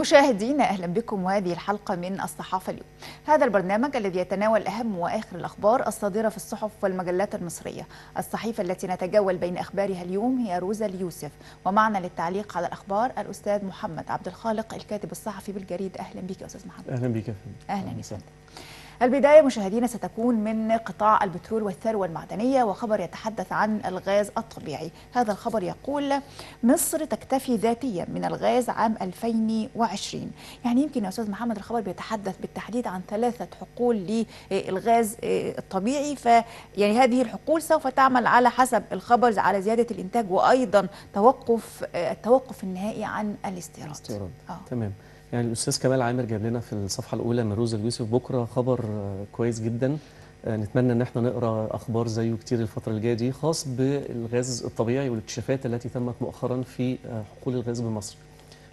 مشاهدينا أهلا بكم وهذه الحلقة من الصحافة اليوم. هذا البرنامج الذي يتناول أهم وآخر الأخبار الصادرة في الصحف والمجلات المصرية. الصحيفة التي نتجول بين أخبارها اليوم هي روز اليوسف، ومعنا للتعليق على الأخبار الأستاذ محمد عبد الخالق الكاتب الصحفي بالجريد. أهلا بك يا أستاذ محمد. أهلا بك يا فندم. أهلا يا فندم. البداية مشاهدينا ستكون من قطاع البترول والثروة المعدنية، وخبر يتحدث عن الغاز الطبيعي. هذا الخبر يقول مصر تكتفي ذاتيا من الغاز عام 2020. يعني يمكن يا أستاذ محمد الخبر بيتحدث بالتحديد عن 3 حقول للغاز الطبيعي، فيعني هذه الحقول سوف تعمل على حسب الخبر على زيادة الإنتاج وأيضا التوقف النهائي عن الاستيراد. تمام. يعني الأستاذ كمال عامر جاب لنا في الصفحة الأولى من روز اليوسف بكرة خبر كويس جدا، نتمنى إن احنا نقرأ أخبار زيه كتير الفترة الجاية دي، خاص بالغاز الطبيعي والاكتشافات التي تمت مؤخرا في حقول الغاز بمصر،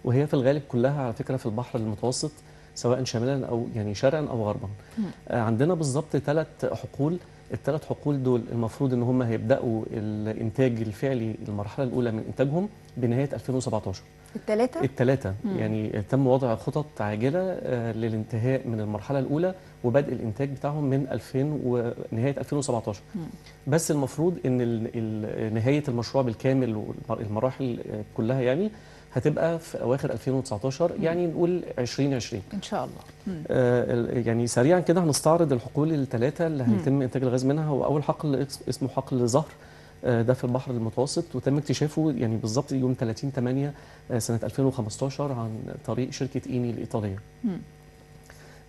وهي في الغالب كلها على فكرة في البحر المتوسط، سواء شمالا أو يعني شرقا أو غربا. عندنا بالظبط 3 حقول، ال3 حقول دول المفروض إن هم هيبدأوا الإنتاج الفعلي المرحلة الأولى من إنتاجهم بنهاية 2017. الثلاثة يعني تم وضع خطط عاجلة للانتهاء من المرحلة الأولى وبدء الإنتاج بتاعهم من 2000 ونهاية 2017. بس المفروض إن نهاية المشروع بالكامل والمراحل كلها يعني هتبقى في أواخر 2019، يعني نقول 2020 إن شاء الله. يعني سريعا كده هنستعرض الحقول ال3 اللي هيتم إنتاج الغاز منها. وأول حقل اسمه حقل الظهر، ده في البحر المتوسط، وتم اكتشافه يعني بالظبط يوم 30/8/2015 عن طريق شركة ايني الإيطالية.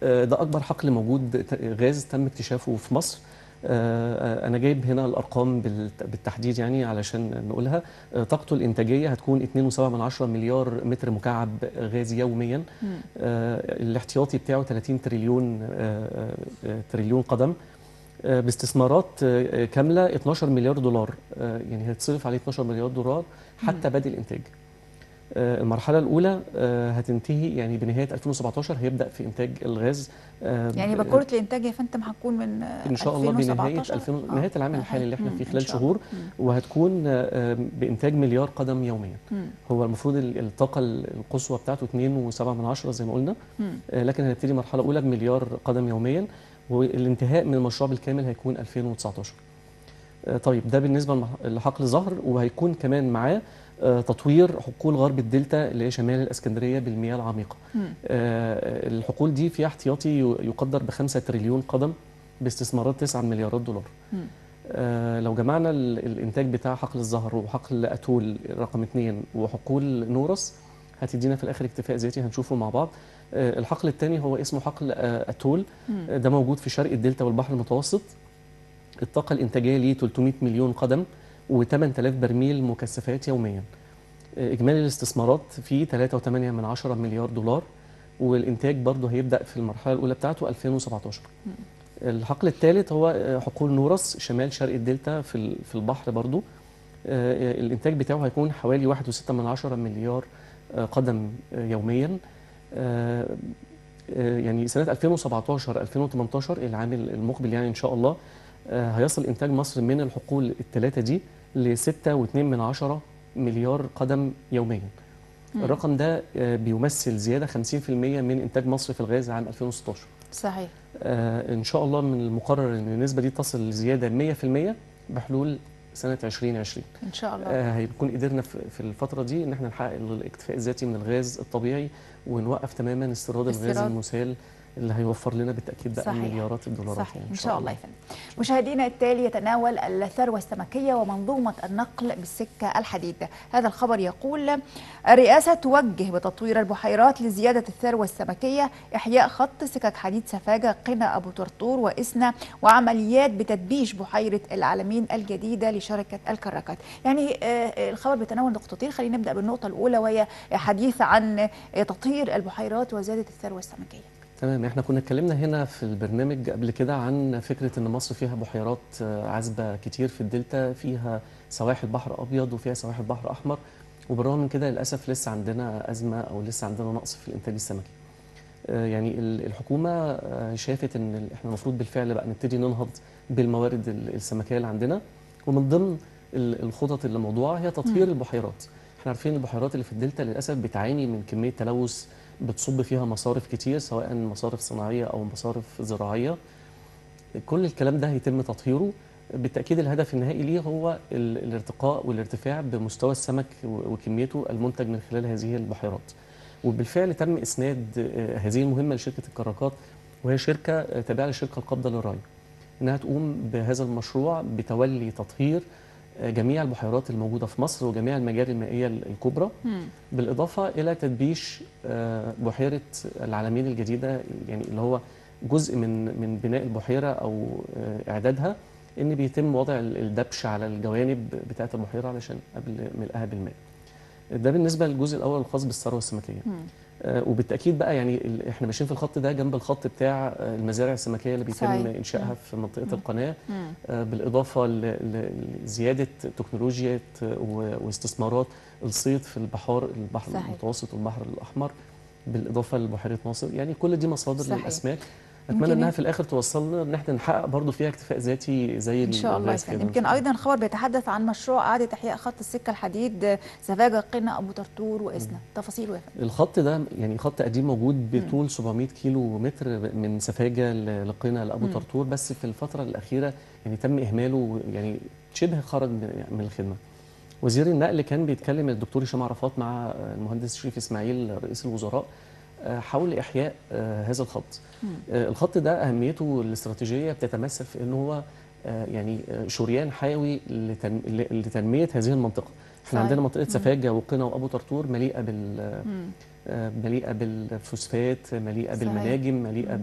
ده أكبر حقل موجود غاز تم اكتشافه في مصر. أنا جايب هنا الأرقام بالتحديد يعني علشان نقولها. طاقته الإنتاجية هتكون 2.7 مليار متر مكعب غاز يوميا. الاحتياطي بتاعه 30 تريليون قدم، باستثمارات كامله $12 مليار، يعني هيتصرف عليه $12 مليار حتى بدء الانتاج. المرحله الاولى هتنتهي يعني بنهايه 2017 هيبدا في انتاج الغاز. يعني باكوره الانتاج يا فندم هتكون من ان شاء الله بنهايه نهايه العام الحالي اللي احنا فيه خلال شهور، وهتكون بانتاج $1 مليار قدم يوميا. هو المفروض الطاقه القصوى بتاعته 2.7 زي ما قلنا، لكن هنبتدي مرحله اولى ب$1 مليار قدم يوميا، والانتهاء من المشروع بالكامل هيكون 2019. طيب ده بالنسبه لحقل ظهر، وهيكون كمان معاه تطوير حقول غرب الدلتا اللي هي شمال الاسكندريه بالمياه العميقه. الحقول دي فيها احتياطي يقدر ب5 تريليون قدم باستثمارات $9 مليارات. لو جمعنا الانتاج بتاع حقل الظهر وحقل اتول رقم 2 وحقول نورس هتدينا في الاخر اكتفاء ذاتي هنشوفه مع بعض. الحقل الثاني هو اسمه حقل الطول، ده موجود في شرق الدلتا والبحر المتوسط. الطاقة الإنتاجية ليه 300 مليون قدم و8000 برميل مكثفات يوميا. إجمالي الاستثمارات فيه 3.8 مليار دولار، والإنتاج برضه هيبدأ في المرحلة الأولى بتاعته 2017. الحقل الثالث هو حقول نورس شمال شرق الدلتا في البحر برضه. الإنتاج بتاعه هيكون حوالي 1.6 مليار قدم يوميا. يعني سنة 2017-2018 العام المقبل يعني إن شاء الله هيصل إنتاج مصر من الحقول ال3 دي ل 6.2 مليار قدم يوميا. الرقم ده بيمثل زيادة 50% من إنتاج مصر في الغاز عام 2016. صحيح. إن شاء الله من المقرر إن النسبة دي تصل لزيادة 100% بحلول سنة 2020 إن شاء الله. هيكون قدرنا في الفترة دي إن احنا نحقق الاكتفاء الذاتي من الغاز الطبيعي، ونوقف تماما استيراد الغاز المسال اللي هيوفر لنا بالتأكيد بقى مليارات الدولارات. صحيح. يعني إن شاء الله يا فندم. مشاهدينا التالي يتناول الثروة السمكية ومنظومة النقل بالسكة الحديدة. هذا الخبر يقول الرئاسة توجه بتطوير البحيرات لزيادة الثروة السمكية، إحياء خط سكك حديد سفاجة قنا أبو طرطور وإسنا، وعمليات بتدبيش بحيرة العالمين الجديدة لشركة الكراكات. يعني الخبر بيتناول نقطتين، خلينا نبدأ بالنقطة الأولى وهي حديث عن تطهير البحيرات وزيادة الثروة السمكية. تمام. احنا كنا اتكلمنا هنا في البرنامج قبل كده عن فكره ان مصر فيها بحيرات عذبه كتير في الدلتا، فيها سواحل بحر ابيض وفيها سواحل بحر احمر، وبالرغم من كده للاسف لسه عندنا ازمه او لسه عندنا نقص في الانتاج السمكي. يعني الحكومه شافت ان احنا المفروض بالفعل بقى نبتدي ننهض بالموارد السمكيه اللي عندنا، ومن ضمن الخطط اللي موضوعها هي تطهير البحيرات. احنا عارفين البحيرات اللي في الدلتا للاسف بتعاني من كميه تلوث بتصب فيها مصارف كتير، سواء مصارف صناعية أو مصارف زراعية. كل الكلام ده هيتم تطهيره. بالتأكيد الهدف النهائي ليه هو الارتقاء والارتفاع بمستوى السمك وكميته المنتج من خلال هذه البحيرات. وبالفعل تم إسناد هذه المهمة لشركة الكراكات، وهي شركة تابعة للشركة القابضة للري، إنها تقوم بهذا المشروع بتولي تطهير جميع البحيرات الموجودة في مصر وجميع المجاري المائية الكبرى، بالإضافة إلى تدبيش بحيرة العلمين الجديدة، يعني اللي هو جزء من بناء البحيرة أو إعدادها، إن بيتم وضع الدبش على الجوانب بتاعة البحيرة علشان قبل ملئها بالماء. ده بالنسبة للجزء الأول الخاص بالثروة السمكية. وبالتأكيد بقى يعني إحنا ماشيين في الخط ده جنب الخط بتاع المزارع السمكية اللي بيتم إنشائها في منطقة القناة، بالإضافة لزيادة تكنولوجيا واستثمارات الصيد في البحر المتوسط والبحر الأحمر، بالإضافة لبحيرة ناصر. يعني كل دي مصادر للأسماك. أتمنى إنها في الآخر توصلنا إن إحنا نحقق برضه فيها اكتفاء ذاتي زي إن شاء الله. يمكن أيضا خبر بيتحدث عن مشروع إعادة إحياء خط السكة الحديد سفاجة قنا أبو طرطور وإسنا، تفاصيله يا فندم؟ الخط ده يعني خط قديم موجود بطول 700 كيلو متر من سفاجة لقنا لأبو طرطور، بس في الفترة الأخيرة يعني تم إهماله، يعني شبه خرج من الخدمة. وزير النقل كان بيتكلم الدكتور هشام عرفات مع المهندس شريف اسماعيل رئيس الوزراء حول إحياء هذا الخط. الخط ده أهميته الاستراتيجية بتتمثل في أنه هو يعني شريان حيوي لتنمية هذه المنطقة. احنا عندنا منطقة سفاجة وقنا وأبو طرطور مليئة مليئة بالفوسفات، مليئة بالمناجم، مليئة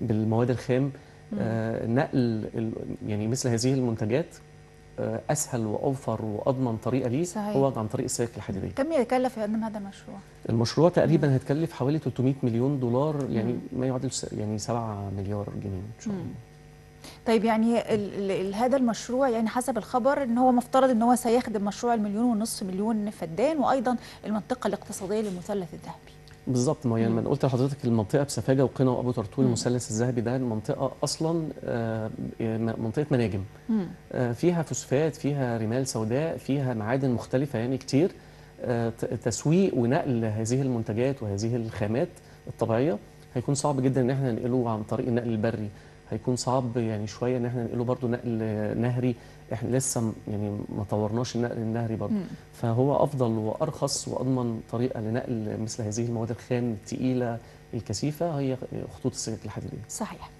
بالمواد الخام. نقل يعني مثل هذه المنتجات اسهل واوفر واضمن طريقه ليه هو عن طريق السكك الحديديه. كم يتكلف يا فندم هذا المشروع؟ المشروع تقريبا هيتكلف حوالي 300 مليون دولار، يعني ما يعادل يعني 7 مليار جنيه ان شاء الله. طيب يعني هذا المشروع يعني حسب الخبر ان هو مفترض ان هو سيخدم مشروع ال1.5 مليون فدان، وايضا المنطقه الاقتصاديه للمثلث الذهبي. بالظبط، ما يعني انا قلت لحضرتك المنطقه بسفاجه وقنا وابو طرطور المثلث الذهبي ده المنطقه اصلا منطقه مناجم، فيها فوسفات، فيها رمال سوداء، فيها معادن مختلفه يعني كتير. تسويق ونقل هذه المنتجات وهذه الخامات الطبيعيه هيكون صعب جدا ان احنا ننقله عن طريق النقل البري، هيكون صعب يعني شويه ان احنا ننقله برضو نقل نهري. احنا لسه يعني ما طورناش النقل النهري برضو. فهو افضل وارخص واضمن طريقه لنقل مثل هذه المواد الخام الثقيله الكثيفه هي خطوط السكك الحديديه. صحيح.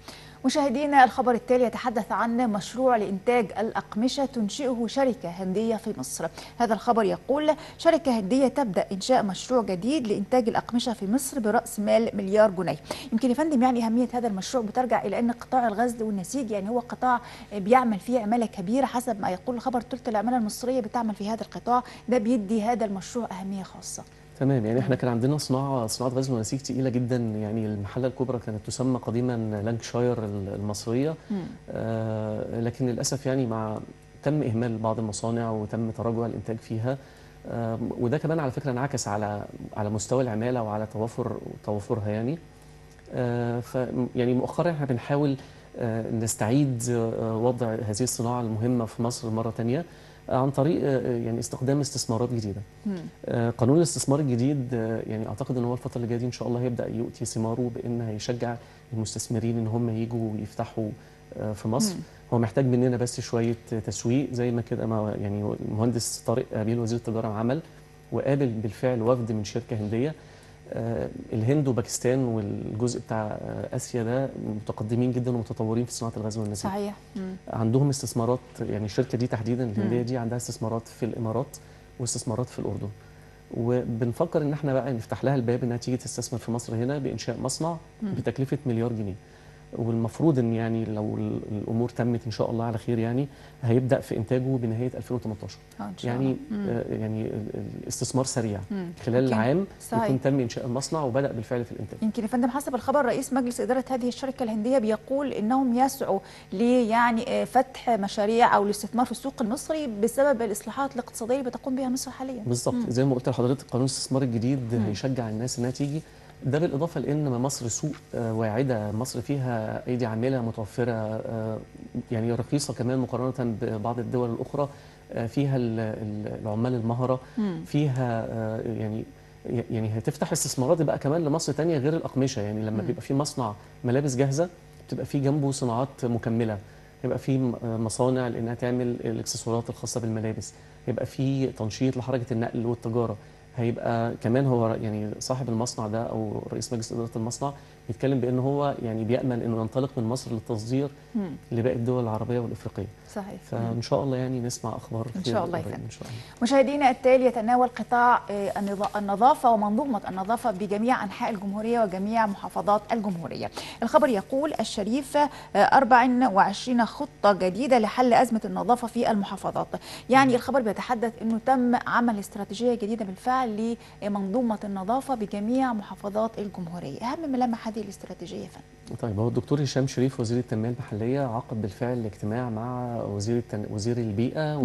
مشاهدينا الخبر التالي يتحدث عن مشروع لإنتاج الأقمشة تنشئه شركة هندية في مصر. هذا الخبر يقول شركة هندية تبدأ إنشاء مشروع جديد لإنتاج الأقمشة في مصر برأس مال $1 مليار. يمكن يا فندم يعني أهمية هذا المشروع بترجع إلى أن قطاع الغزل والنسيج يعني هو قطاع بيعمل فيه عمالة كبيرة، حسب ما يقول الخبر ثلث العمالة المصرية بتعمل في هذا القطاع، ده بيدي هذا المشروع أهمية خاصة. تمام، يعني احنا كان عندنا صناعه غزل ونسيج تقيله جدا. يعني المحله الكبرى كانت تسمى قديما لانكشاير المصريه، لكن للاسف يعني تم اهمال بعض المصانع وتم تراجع الانتاج فيها. وده كمان على فكره انعكس على مستوى العماله وعلى توافرها يعني. يعني مؤخرا احنا بنحاول نستعيد وضع هذه الصناعه المهمه في مصر مره ثانيه عن طريق يعني استخدام استثمارات جديده. قانون الاستثمار الجديد يعني اعتقد ان هو الفتره اللي جايه دي ان شاء الله هيبدا يؤتي ثماره، بان هيشجع المستثمرين ان هم يجوا ويفتحوا في مصر. هو محتاج مننا بس شويه تسويق زي ما كده ما يعني المهندس طارق قابيل وزير التجاره عمل، وقابل بالفعل وفد من شركه هنديه. الهند وباكستان والجزء بتاع اسيا ده متقدمين جدا ومتطورين في صناعه الغزل والنسيج. صحيح. عندهم استثمارات، يعني الشركه دي تحديدا الهنديه دي عندها استثمارات في الامارات واستثمارات في الاردن، وبنفكر ان احنا بقى نفتح لها الباب انها تيجي تستثمر في مصر هنا بانشاء مصنع بتكلفه $1 مليار. والمفروض ان يعني لو الامور تمت ان شاء الله على خير يعني هيبدا في انتاجه بنهايه 2018. إن شاء الله. يعني استثمار سريع خلال العام يكون تم انشاء المصنع وبدا بالفعل في الانتاج. يمكن يا فندم حسب الخبر رئيس مجلس اداره هذه الشركه الهنديه بيقول انهم يسعوا يعني فتح مشاريع او الاستثمار في السوق المصري بسبب الاصلاحات الاقتصاديه اللي بتقوم بها مصر حاليا. بالظبط، زي ما قلت لحضرتك قانون الاستثمار الجديد هيشجع الناس انها تيجي. ده بالإضافة لأن مصر سوق واعدة، مصر فيها أيدي عاملة متوفرة يعني رخيصة كمان مقارنة ببعض الدول الأخرى، فيها العمال المهرة، فيها يعني يعني هتفتح استثمارات بقى كمان لمصر تانية غير الأقمشة. يعني لما بيبقى في مصنع ملابس جاهزة بتبقى في جنبه صناعات مكملة، هيبقى في مصانع لأنها تعمل الإكسسوارات الخاصة بالملابس، هيبقى في تنشيط لحركة النقل والتجارة، هيبقى كمان هو يعني صاحب المصنع ده أو رئيس مجلس إدارة المصنع بيتكلم بأن هو يعني بيأمل أنه ينطلق من مصر للتصدير لباقي الدول العربية والإفريقية. صحيح. فإن شاء الله يعني نسمع أخبار إن شاء الله. مشاهدينا التالي يتناول قطاع النظافة ومنظومة النظافة بجميع أنحاء الجمهورية وجميع محافظات الجمهورية. الخبر يقول الشريف 24 خطة جديدة لحل أزمة النظافة في المحافظات. يعني الخبر بيتحدث أنه تم عمل استراتيجية جديدة بالفعل لمنظومة النظافة بجميع محافظات الجمهورية. أهم ملامح هذه الاستراتيجية فن. طيب هو الدكتور هشام شريف وزير التنمية المحلية عقد بالفعل اجتماع مع وزير البيئة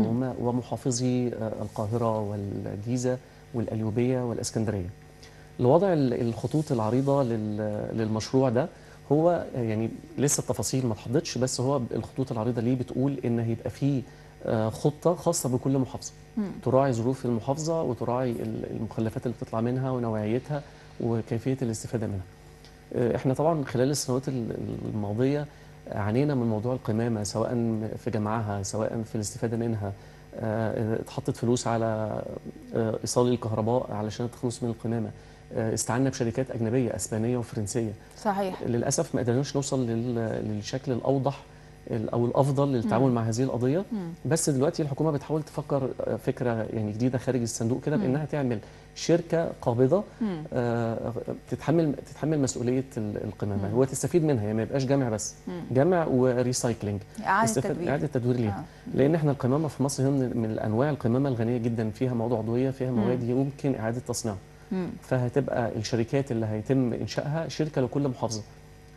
ومحافظي القاهرة والجيزة والقليوبية والاسكندرية لوضع الخطوط العريضة للمشروع ده. هو يعني لسه التفاصيل ما اتحددتش، بس هو الخطوط العريضة ليه بتقول ان هيبقى فيه خطة خاصة بكل محافظة تراعي ظروف المحافظة وتراعي المخلفات اللي بتطلع منها ونوعيتها وكيفية الاستفادة منها. احنا طبعا خلال السنوات الماضية عانينا من موضوع القمامة، سواء في جمعها سواء في الاستفادة منها. اتحطت فلوس على إيصال الكهرباء علشان التخلص من القمامة. استعنا بشركات أجنبية أسبانية وفرنسية. صحيح. للأسف ما قدرناش نوصل للشكل الأوضح أو الأفضل للتعامل مع هذه القضية. بس دلوقتي الحكومة بتحاول تفكر فكرة يعني جديدة خارج الصندوق كده، بأنها تعمل شركة قابضة تتحمل مسؤولية القمامة وتستفيد منها. يعني ما يبقاش جمع بس، جمع وريسايكلينج، إعادة تدوير ليها. لأن احنا القمامة في مصر هي من أنواع القمامة الغنية جدا، فيها مواد عضوية، فيها مواد يمكن إعادة تصنيعها. فهتبقى الشركات اللي هيتم إنشائها شركة لكل محافظة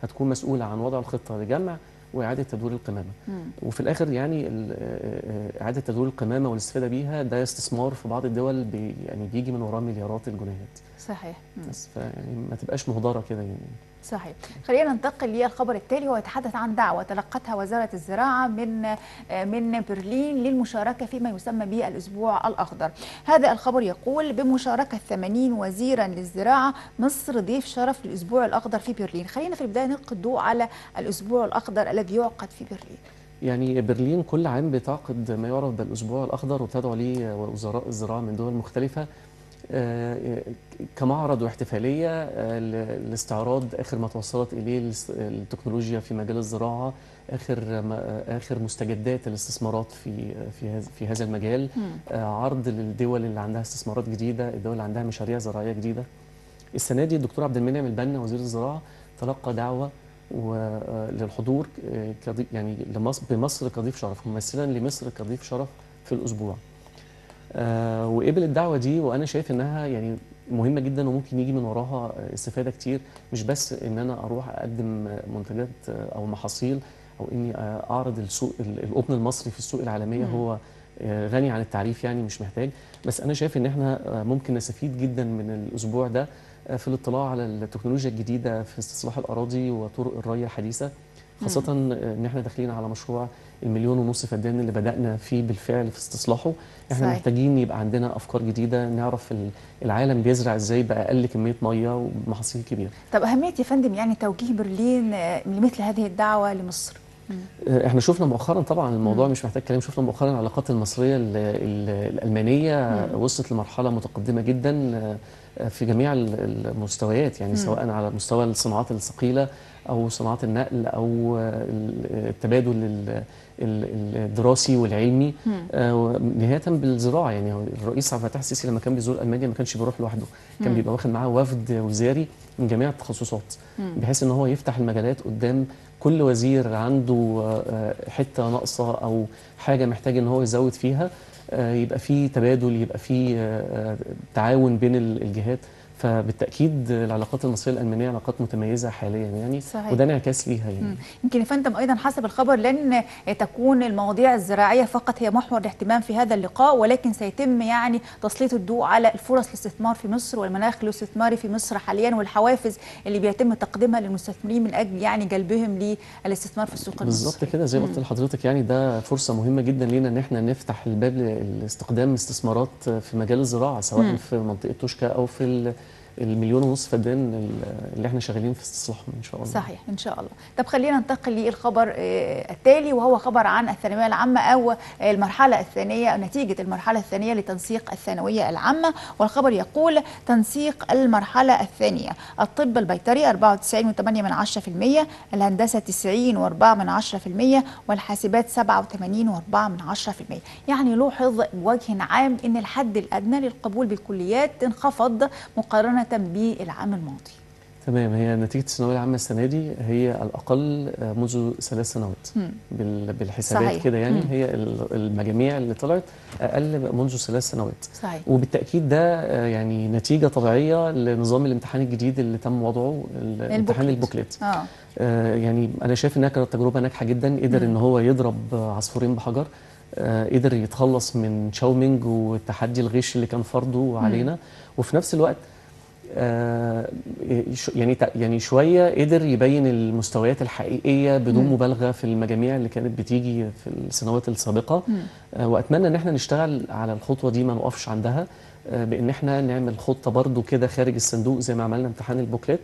هتكون مسؤولة عن وضع الخطة لجمع وإعادة تدوير القمامة. وفي الآخر يعني إعادة تدوير القمامة والاستفادة بيها ده استثمار في بعض الدول يعني بيجي من وراه مليارات الجنيهات. صحيح. بس فيعني ما تبقاش مهدرة كده يعني. صحيح. خلينا ننتقل للخبر التالي، هو يتحدث عن دعوة تلقتها وزارة الزراعة من برلين للمشاركة فيما يسمى بالأسبوع الأخضر. هذا الخبر يقول بمشاركة 80 وزيرا للزراعة مصر ضيف شرف للأسبوع الأخضر في برلين. خلينا في البداية نلقي الضوء على الأسبوع الأخضر الذي يعقد في برلين. يعني برلين كل عام بتعقد ما يعرف بالأسبوع الأخضر، وبتدعو ليه وزراء الزراعة من دول مختلفة كمعرض واحتفالية لاستعراض آخر ما توصلت إليه التكنولوجيا في مجال الزراعة، آخر مستجدات الاستثمارات في هذا المجال. عرض للدول اللي عندها استثمارات جديدة، الدول اللي عندها مشاريع زراعية جديدة. السنة دي الدكتور عبد المنعم البنا وزير الزراعة تلقى دعوة للحضور يعني بمصر كضيف شرف، ممثلا لمصر كضيف شرف في الأسبوع. وقبل الدعوة دي، وأنا شايف إنها يعني مهمة جدا وممكن يجي من وراها استفادة كتير، مش بس إن أنا أروح أقدم منتجات أو محاصيل أو إني أعرض السوق القطن المصري في السوق العالمية. هو غني عن التعريف يعني مش محتاج، بس أنا شايف إن إحنا ممكن نستفيد جدا من الأسبوع ده في الاطلاع على التكنولوجيا الجديدة في استصلاح الأراضي وطرق الري الحديثة، خاصة إن إحنا داخلين على مشروع ال1.5 مليون فدان اللي بدأنا فيه بالفعل في استصلاحه. إحنا محتاجين يبقى عندنا أفكار جديدة، نعرف العالم بيزرع إزاي بأقل كمية مية ومحاصيل كبيرة. طب أهمية يا فندم يعني توجيه برلين لمثل هذه الدعوة لمصر؟ إحنا شفنا مؤخرا طبعا الموضوع مش محتاج كلام، شفنا مؤخرا العلاقات المصرية الألمانية وصلت لمرحلة متقدمة جدا في جميع المستويات، يعني سواء على مستوى الصناعات الثقيلة أو صناعات النقل أو التبادل الدراسي والعلمي، نهاية بالزراعة. يعني الرئيس عبد الفتاح السيسي لما كان بيزور ألمانيا ما كانش بيروح لوحده، كان بيبقى واخد معاه وفد وزاري من جميع التخصصات، بحيث إن هو يفتح المجالات قدام كل وزير عنده حتة ناقصة أو حاجة محتاج إن هو يزود فيها، يبقى فيه تبادل، يبقى فيه تعاون بين الجهات. فبالتاكيد العلاقات المصريه الالمانيه علاقات متميزه حاليا يعني صحيح. وده انعكاس ليها يعني. يمكن يا فندم ايضا حسب الخبر لن تكون المواضيع الزراعيه فقط هي محور الاهتمام في هذا اللقاء، ولكن سيتم يعني تسليط الضوء على الفرص الاستثمار في مصر والمناخ الاستثماري في مصر حاليا والحوافز اللي بيتم تقديمها للمستثمرين من اجل يعني جلبهم للاستثمار في السوق المصري. بالظبط كده زي ما قلت لحضرتك، يعني ده فرصه مهمه جدا لينا ان احنا نفتح الباب لاستقدام استثمارات في مجال الزراعه سواء في منطقه توشكا او في المليون ونص فدان اللي احنا شغالين في استصلاحهم ان شاء الله. صحيح ان شاء الله. طب خلينا ننتقل للخبر التالي وهو خبر عن الثانويه العامه او المرحله الثانيه نتيجه المرحله الثانيه لتنسيق الثانويه العامه، والخبر يقول تنسيق المرحله الثانيه الطب البيطري 94.8%، الهندسه 90.4%، والحاسبات 87.4%. يعني لوحظ بوجه عام ان الحد الادنى للقبول بالكليات انخفض مقارنه بالعام الماضي. تمام، هي نتيجة الثانوية العامة السنة دي هي الأقل منذ 3 سنوات بالحسابات كده يعني هي المجاميع اللي طلعت أقل منذ 3 سنوات صحيح. وبالتأكيد ده يعني نتيجة طبيعية لنظام الامتحان الجديد اللي تم وضعه الامتحان البوكلت. يعني أنا شايف إنها كانت تجربة ناجحة جدا، قدر إن هو يضرب عصفورين بحجر، قدر يتخلص من شاومينج والتحدي الغش اللي كان فرضه علينا، وفي نفس الوقت يعني شويه قدر يبين المستويات الحقيقيه بدون مبالغه في المجاميع اللي كانت بتيجي في السنوات السابقه. واتمنى ان احنا نشتغل على الخطوه دي ما نقفش عندها، بان احنا نعمل خطه برضو كده خارج الصندوق زي ما عملنا امتحان البوكلت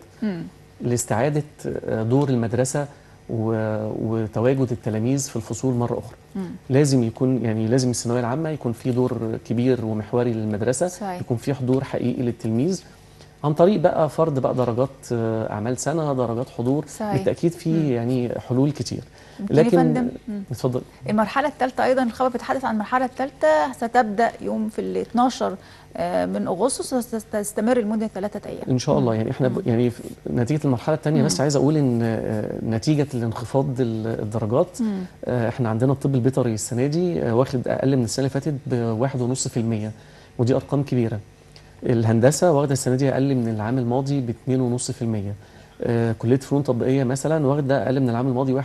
لاستعاده دور المدرسه وتواجد التلاميذ في الفصول مرة أخرى. لازم يكون يعني لازم الثانوية العامة يكون في دور كبير ومحوري للمدرسة صحيح. يكون في حضور حقيقي للتلميذ عن طريق بقى فرض بقى درجات أعمال سنة، درجات حضور صحيح. بالتأكيد في يعني حلول كتير. لكن اتفضل. المرحلة الثالثة أيضا الخبر بيتحدث عن المرحلة الثالثة ستبدأ يوم في ال 12 من أغسطس وستستمر لمدة 3 أيام إن شاء الله. يعني إحنا يعني نتيجة المرحلة الثانية بس عايز أقول إن نتيجة الانخفاض الدرجات إحنا عندنا الطب البيطري السنة دي واخد أقل من السنة اللي فاتت ب 1.5%، ودي أرقام كبيرة. الهندسة واخدة السنة دي أقل من العام الماضي ب 2.5%، كلية فنون تطبيقية مثلا واخدة أقل من العام الماضي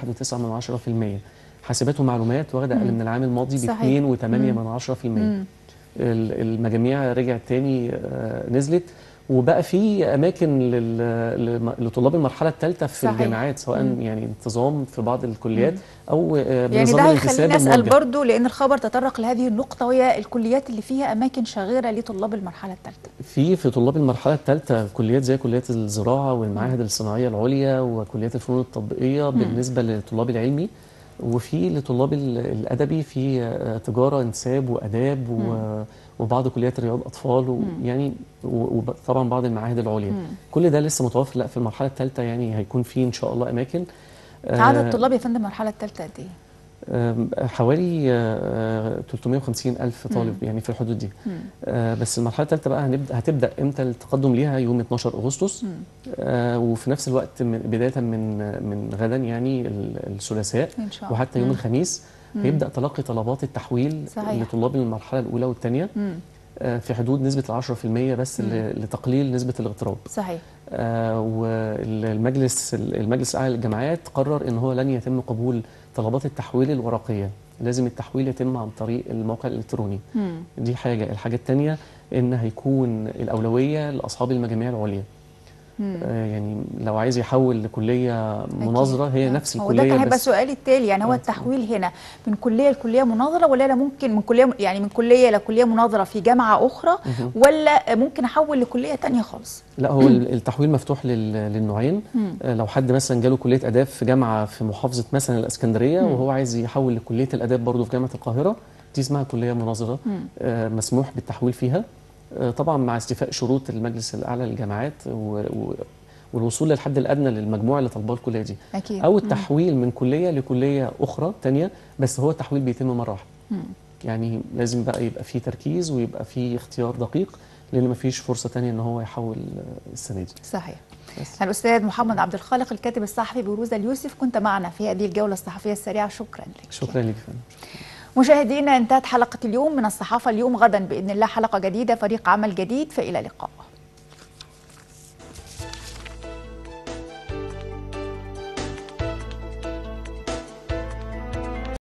1.9%، حاسبات ومعلومات واخدة أقل من العام الماضي ب 2.8%. المجاميع رجعت تاني نزلت، وبقى في اماكن لطلاب المرحله الثالثه في صحيح. الجامعات سواء يعني انتظام في بعض الكليات او يعني ده هيخليني اسال برضه لان الخبر تطرق لهذه النقطه وهي الكليات اللي فيها اماكن شاغره لطلاب المرحله الثالثه. في طلاب المرحله الثالثه كليات زي كليات الزراعه والمعاهد الصناعيه العليا وكليات الفنون التطبيقيه بالنسبه للطلاب العلمي، وفي لطلاب الادبي في تجاره انساب واداب وبعض كليات رياض اطفال ويعني وطبعا بعض المعاهد العليا. كل ده لسه متوفر لا في المرحله الثالثه يعني هيكون في ان شاء الله اماكن. عدد الطلاب يا فندم المرحله الثالثه قد ايه؟ حوالي 350,000 طالب يعني في الحدود دي. بس المرحله الثالثه بقى هتبدا امتى التقدم ليها؟ يوم 12 اغسطس وفي نفس الوقت بدايه من غدا يعني الثلاثاء وحتى يوم الخميس هيبدأ تلقي طلبات التحويل صحيح. لطلاب المرحلة الأولى والثانية في حدود نسبة 10% بس لتقليل نسبة الاغتراب صحيح. والمجلس الأعلى للجامعات قرر إن هو لن يتم قبول طلبات التحويل الورقية، لازم التحويل يتم عن طريق الموقع الإلكتروني. دي حاجة. الحاجة الثانية إن هيكون الأولوية لأصحاب المجاميع العليا. يعني لو عايز يحول لكليه مناظره هي نفس الكليه. هو ده كان هيبقى سؤالي التالي، يعني هو التحويل هنا من كليه لكليه مناظره ولا ممكن من كليه يعني من كليه لكليه مناظره في جامعه اخرى ولا ممكن احول لكليه ثانيه خالص؟ لا هو التحويل مفتوح للنوعين. لو حد مثلا جاله كليه اداب في جامعه في محافظه مثلا الاسكندريه وهو عايز يحول لكليه الاداب برضه في جامعه القاهره، دي اسمها كليه مناظره مسموح بالتحويل فيها طبعا مع استيفاء شروط المجلس الاعلى للجامعات والوصول للحد الادنى للمجموع اللي طالباه الكليه دي أكيد. او التحويل من كليه لكليه اخرى ثانيه، بس هو التحويل بيتم مره واحده. يعني لازم بقى يبقى في تركيز ويبقى في اختيار دقيق لان ما فيش فرصه ثانيه ان هو يحول السنه دي صحيح. الاستاذ محمد عبد الخالق الكاتب الصحفي بروز اليوسف كنت معنا في هذه الجوله الصحفيه السريعه، شكرا لك. شكرا لك فندم. مشاهدينا انتهت حلقة اليوم من الصحافة اليوم، غدا بإذن الله حلقة جديدة فريق عمل جديد، فإلى اللقاء.